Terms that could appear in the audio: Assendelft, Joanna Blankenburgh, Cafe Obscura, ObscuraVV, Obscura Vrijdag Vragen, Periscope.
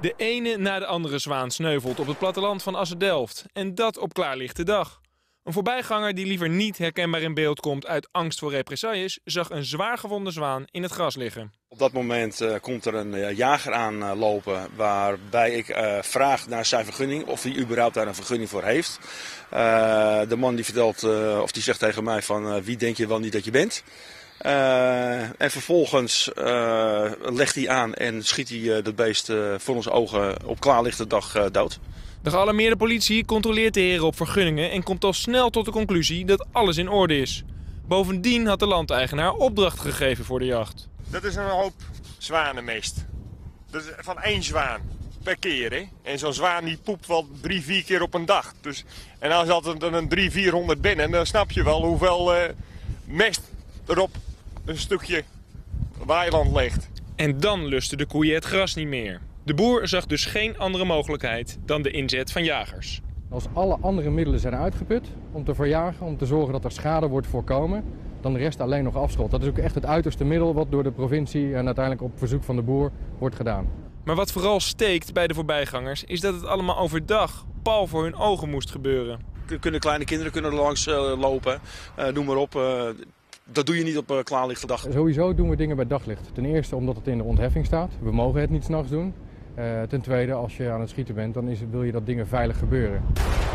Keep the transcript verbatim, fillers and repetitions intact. De ene na de andere zwaan sneuvelt op het platteland van Assendelft. En dat op klaarlichte dag. Een voorbijganger die liever niet herkenbaar in beeld komt uit angst voor represailles, zag een zwaargewonde zwaan in het gras liggen. Op dat moment uh, komt er een uh, jager aanlopen uh, waarbij ik uh, vraag naar zijn vergunning, of hij überhaupt daar een vergunning voor heeft. Uh, de man die vertelt, uh, of die zegt tegen mij van uh, wie denk je wel niet dat je bent. Uh, en vervolgens uh, legt hij aan en schiet hij uh, dat beest uh, voor onze ogen op klaarlichte dag uh, dood. De gealarmeerde politie controleert de heren op vergunningen en komt al snel tot de conclusie dat alles in orde is. Bovendien had de landeigenaar opdracht gegeven voor de jacht. Dat is een hoop zwanenmest. Dat is van één zwaan per keer, hè? En zo'n zwaan die poept wel drie, vier keer op een dag. Dus, en als dat er een drie, vierhonderd binnen, dan snap je wel hoeveel uh, mest erop een stukje weiland ligt. En dan lusten de koeien het gras niet meer. De boer zag dus geen andere mogelijkheid dan de inzet van jagers. Als alle andere middelen zijn uitgeput om te verjagen, om te zorgen dat er schade wordt voorkomen, dan rest alleen nog afschot. Dat is ook echt het uiterste middel wat door de provincie en uiteindelijk op verzoek van de boer wordt gedaan. Maar wat vooral steekt bij de voorbijgangers is dat het allemaal overdag pal voor hun ogen moest gebeuren. Kunnen kleine kinderen kunnen langs uh, lopen, uh, noem maar op. Uh, Dat doe je niet op klaarlichte dag. Sowieso doen we dingen bij daglicht. Ten eerste omdat het in de ontheffing staat. We mogen het niet 's nachts doen. Uh, ten tweede, als je aan het schieten bent, dan is, wil je dat dingen veilig gebeuren.